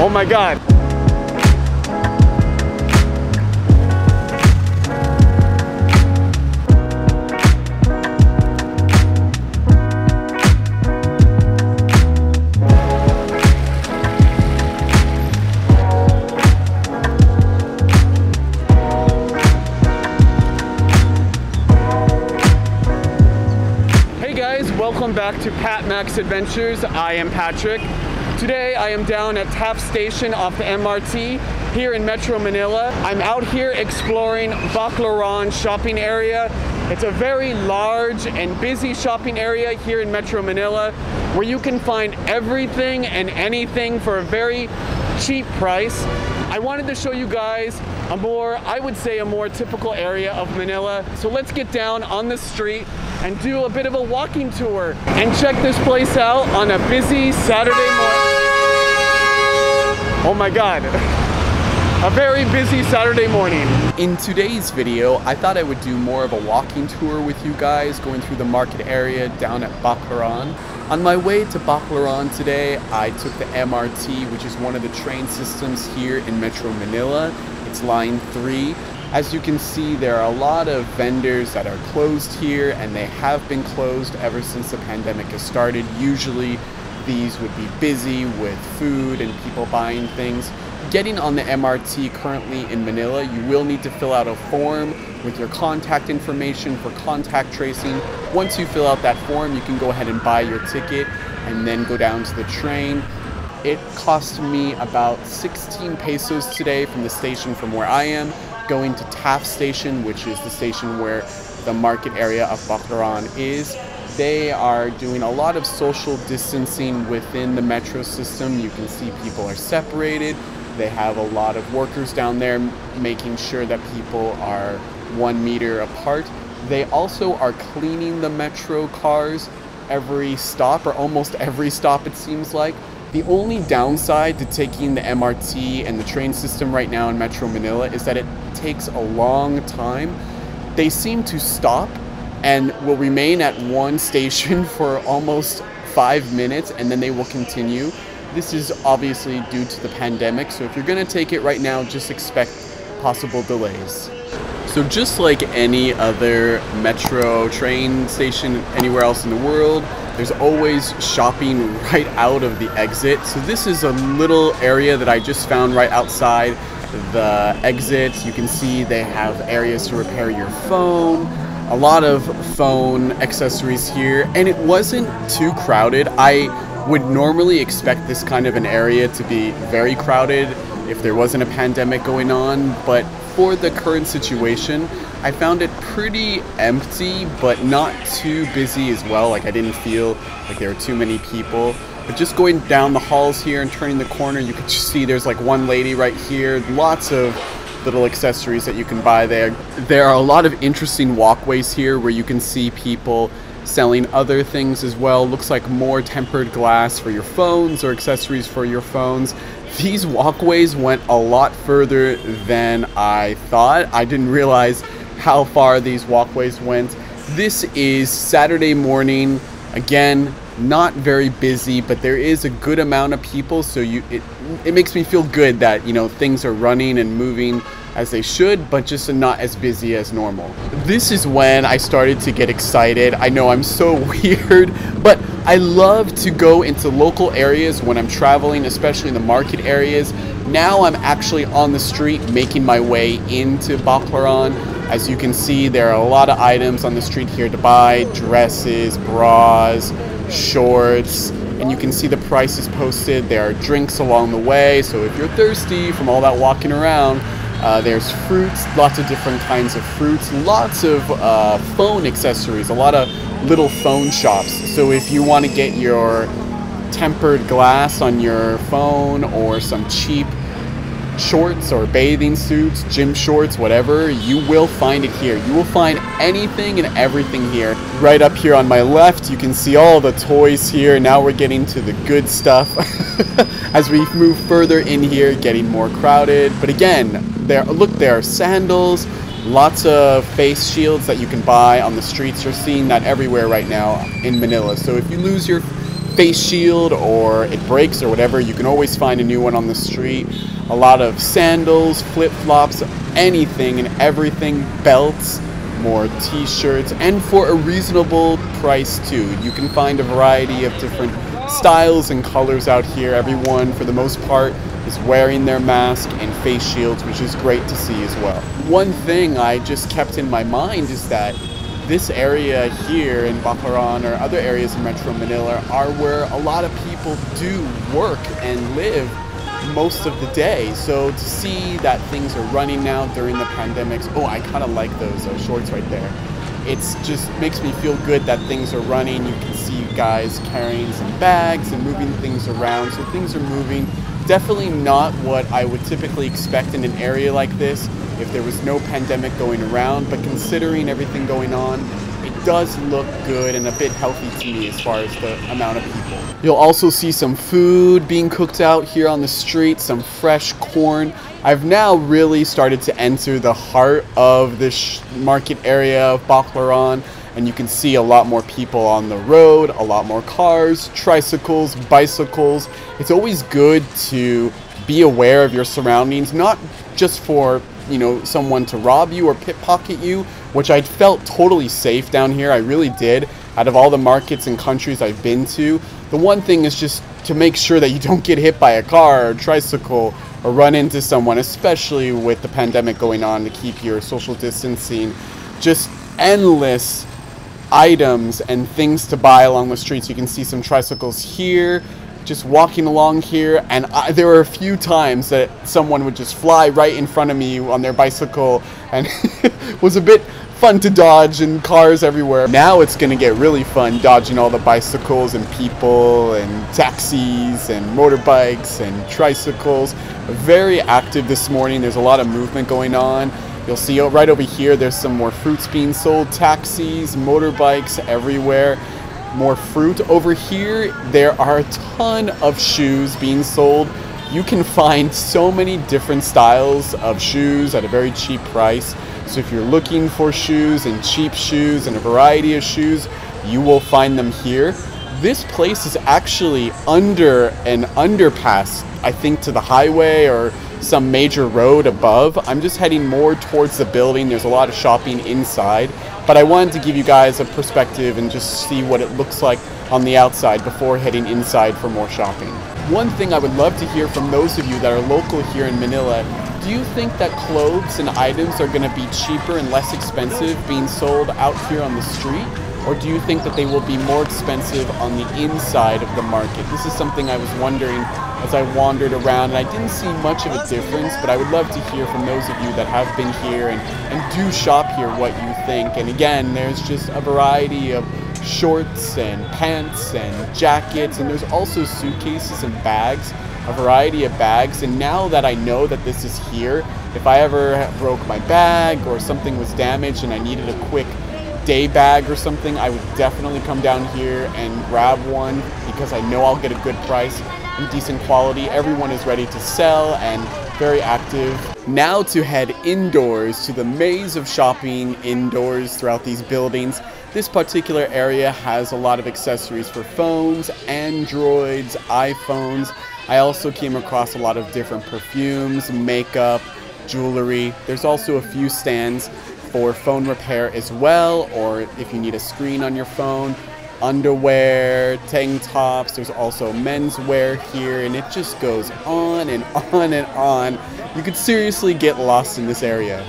Oh my God. Welcome back to PatMax Adventures. I am Patrick. Today I am down at Taft Station off the MRT here in Metro Manila. I'm out here exploring Baclaran shopping area. It's a very large and busy shopping area here in Metro Manila where you can find everything and anything for a very cheap price. I wanted to show you guys a more typical area of Manila. So let's get down on the street and do a bit of a walking tour and check this place out on a busy Saturday morning. Oh my God. A very busy Saturday morning. In today's video, I thought I would do more of a walking tour with you guys, going through the market area down at Baclaran. On my way to Baclaran today, I took the MRT, which is one of the train systems here in Metro Manila. It's line 3. As you can see, there are a lot of vendors that are closed here, and they have been closed ever since the pandemic has started. Usually these would be busy with food and people buying things. Getting on the MRT currently in Manila, you will need to fill out a form with your contact information for contact tracing. Once you fill out that form, you can go ahead and buy your ticket and then go down to the train. It cost me about 16 pesos today from the station from where I am, going to Taft Station, which is the station where the market area of Baclaran is. They are doing a lot of social distancing within the metro system. You can see people are separated. They have a lot of workers down there making sure that people are 1 meter apart. They also are cleaning the metro cars every stop, or almost every stop it seems like. The only downside to taking the MRT and the train system right now in Metro Manila is that it takes a long time. They seem to stop and will remain at one station for almost 5 minutes, and then they will continue. This is obviously due to the pandemic, so if you're going to take it right now, just expect possible delays. So just like any other metro train station anywhere else in the world, there's always shopping right out of the exit. So this is a little area that I just found right outside the exit. You can see they have areas to repair your phone, a lot of phone accessories here, and it wasn't too crowded. I would normally expect this kind of an area to be very crowded if there wasn't a pandemic going on, but for the current situation, I found it pretty empty, but not too busy as well. Like, I didn't feel like there were too many people. But just going down the halls here and turning the corner, you could see there's like one lady right here. Lots of little accessories that you can buy there. There are a lot of interesting walkways here where you can see people selling other things as well. Looks like more tempered glass for your phones or accessories for your phones. These walkways went a lot further than I thought. I didn't realize how far these walkways went. This is Saturday morning. Again, not very busy, but there is a good amount of people, so it makes me feel good that, you know, things are running and moving as they should, but just not as busy as normal. This is when I started to get excited. I know I'm so weird, but I love to go into local areas when I'm traveling, especially in the market areas. Now I'm actually on the street making my way into Baclaran. As you can see, there are a lot of items on the street here to buy: dresses, bras, shorts, and you can see the prices posted. There are drinks along the way, so if you're thirsty from all that walking around, there's fruits, lots of different kinds of fruits, lots of phone accessories, a lot of little phone shops. So if you want to get your tempered glass on your phone or some cheap shorts or bathing suits, gym shorts, whatever, you will find it here. You will find anything and everything here. Right up here on my left, you can see all the toys here. Now we're getting to the good stuff. As we move further in here, getting more crowded. But again, there are sandals, lots of face shields that you can buy on the streets. You're seeing that everywhere right now in Manila. So if you lose your face shield or it breaks or whatever, you can always find a new one on the street. A lot of sandals, flip-flops, anything and everything, belts, more t-shirts, and for a reasonable price too. You can find a variety of different styles and colors out here. Everyone, for the most part, is wearing their mask and face shields, which is great to see as well. One thing I just kept in my mind is that this area here in Baclaran or other areas in Metro Manila are where a lot of people do work and live most of the day. So to see that things are running now during the pandemics, oh, I kind of like those shorts right there. It's just makes me feel good that things are running. You can see guys carrying some bags and moving things around. So things are moving. Definitely not what I would typically expect in an area like this if there was no pandemic going around, but considering everything going on, it does look good and a bit healthy to me as far as the amount of people. You'll also see some food being cooked out here on the street, some fresh corn. I've now really started to enter the heart of this market area of Baclaran, and you can see a lot more people on the road, a lot more cars, tricycles, bicycles. It's always good to be aware of your surroundings, not just for, you know, someone to rob you or pickpocket you, which I felt totally safe down here. I really did. Out of all the markets and countries I've been to, the one thing is just to make sure that you don't get hit by a car or tricycle or run into someone, especially with the pandemic going on, to keep your social distancing. Just endless items and things to buy along the streets. You can see some tricycles here, just walking along here, and there were a few times that someone would just fly right in front of me on their bicycle, and it was a bit fun to dodge, and cars everywhere. Now it's gonna get really fun dodging all the bicycles and people and taxis and motorbikes and tricycles. Very active this morning. There's a lot of movement going on. You'll see right over here, there's some more fruits being sold, taxis, motorbikes everywhere, more fruit. Over here, there are a ton of shoes being sold. You can find so many different styles of shoes at a very cheap price. So if you're looking for shoes and cheap shoes and a variety of shoes, you will find them here. This place is actually under an underpass, I think, to the highway or some major road above. I'm just heading more towards the building. There's a lot of shopping inside, but I wanted to give you guys a perspective and just see what it looks like on the outside before heading inside for more shopping. One thing I would love to hear from those of you that are local here in Manila, do you think that clothes and items are going to be cheaper and less expensive being sold out here on the street? Or do you think that they will be more expensive on the inside of the market? This is something I was wondering as I wandered around, and I didn't see much of a difference, but I would love to hear from those of you that have been here and do shop here what you think. And again, there's just a variety of shorts and pants and jackets, and there's also suitcases and bags, a variety of bags. And now that I know that this is here, if I ever broke my bag or something was damaged and I needed a quick day bag or something, I would definitely come down here and grab one, because I know I'll get a good price and decent quality. Everyone is ready to sell and very active. Now to head indoors to the maze of shopping indoors throughout these buildings. This particular area has a lot of accessories for phones, Androids, iPhones. I also came across a lot of different perfumes, makeup, jewelry. There's also a few stands for phone repair as well, or if you need a screen on your phone, underwear, tank tops. There's also menswear here, and it just goes on and on and on. You could seriously get lost in this area.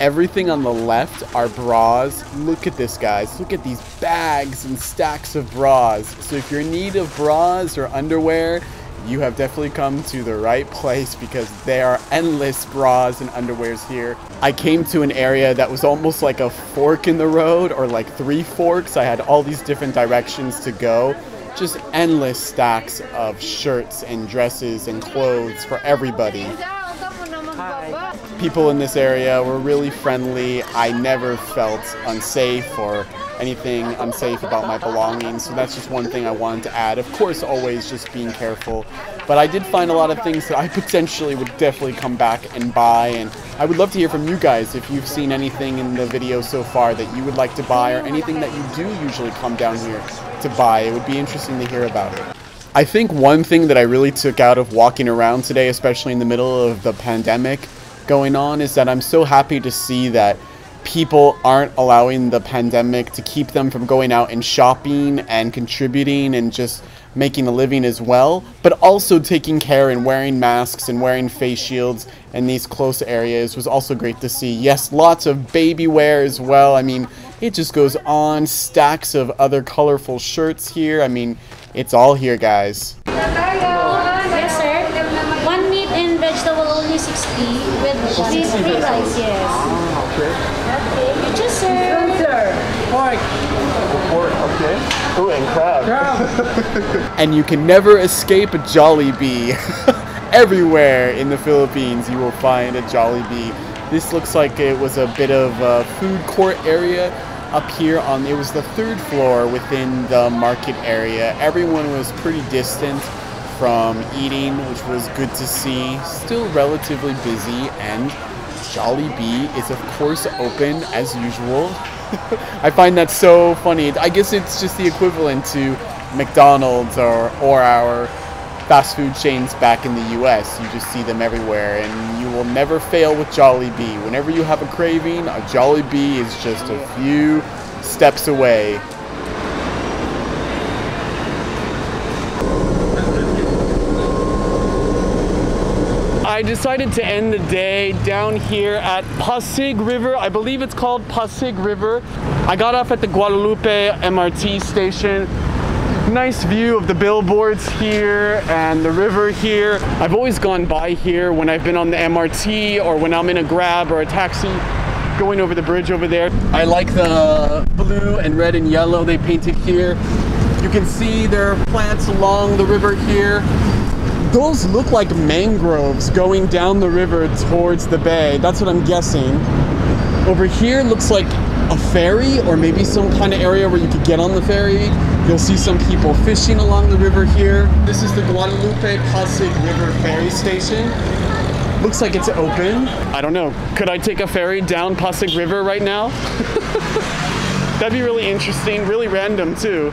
Everything on the left are bras. Look at this, guys. Look at these bags and stacks of bras. So if you're in need of bras or underwear, you have definitely come to the right place, because there are endless bras and underwears here. I came to an area that was almost like a fork in the road, or like three forks. I had all these different directions to go. Just endless stacks of shirts and dresses and clothes for everybody. Hi. people in this area were really friendly. I never felt unsafe or anything unsafe about my belongings, so that's just one thing I wanted to add. Of course, always just being careful, but I did find a lot of things that I potentially would definitely come back and buy, and I would love to hear from you guys if you've seen anything in the video so far that you would like to buy, or anything that you do usually come down here to buy. It would be interesting to hear about it. I think one thing that I really took out of walking around today, especially in the middle of the pandemic going on, is that I'm so happy to see that people aren't allowing the pandemic to keep them from going out and shopping and contributing and just making a living as well, but also taking care and wearing masks and wearing face shields in these close areas was also great to see. Yes, lots of baby wear as well. I mean, it just goes on. Stacks of other colorful shirts here. I mean, it's all here, guys. Yes, sir. One meat and vegetable only 60 with one free rice, yes. Okay. Okay. You just serve. Pork. Pork, okay. Ooh, and crab. Crab. And you can never escape a Jollibee. Everywhere in the Philippines you will find a Jollibee. This looks like it was a bit of a food court area up here on, it was the third floor within the market area. Everyone was pretty distant from eating, which was good to see. Still relatively busy, and Jollibee is of course open as usual. I find that so funny. I guess it's just the equivalent to McDonald's or our fast food chains back in the US. You just see them everywhere, and you will never fail with Jollibee. Whenever you have a craving, a Jollibee is just a few steps away. I decided to end the day down here at Pasig River. I believe it's called Pasig River. I got off at the Guadalupe MRT station. Nice view of the billboards here and the river here. I've always gone by here when I've been on the MRT or when I'm in a Grab or a taxi going over the bridge over there. I like the blue and red and yellow they painted here. You can see there are plants along the river here. Those look like mangroves going down the river towards the bay. That's what I'm guessing. Over here looks like a ferry, or maybe some kind of area where you could get on the ferry. You'll see some people fishing along the river here. This is the Guadalupe Pasig River ferry station. Looks like it's open. I don't know. Could I take a ferry down Pasig River right now? That'd be really interesting, really random too.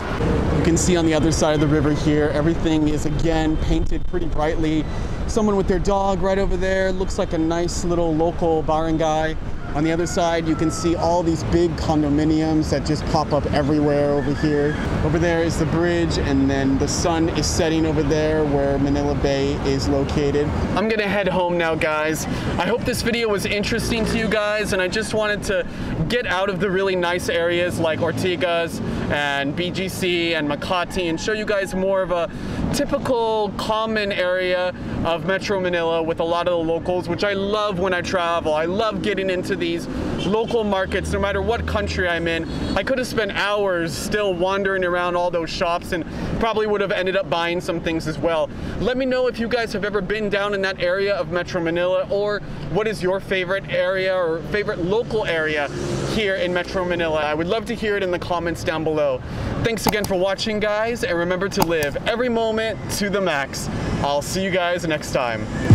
You can see on the other side of the river here, everything is again painted pretty brightly. Someone with their dog right over there, looks like a nice little local barangay. On the other side, you can see all these big condominiums that just pop up everywhere over here. Over there is the bridge, and then the sun is setting over there where Manila Bay is located. I'm gonna head home now, guys. I hope this video was interesting to you guys, and I just wanted to get out of the really nice areas like Ortigas and BGC and Makati and show you guys more of a typical common area of Metro Manila with a lot of the locals, which I love when I travel. I love getting into these local markets no matter what country I'm in. I could have spent hours still wandering around all those shops and probably would have ended up buying some things as well. Let me know if you guys have ever been down in that area of Metro Manila, or what is your favorite area or favorite local area here in Metro Manila. I would love to hear it in the comments down below. Thanks again for watching, guys, and remember to live every moment to the max. I'll see you guys next time.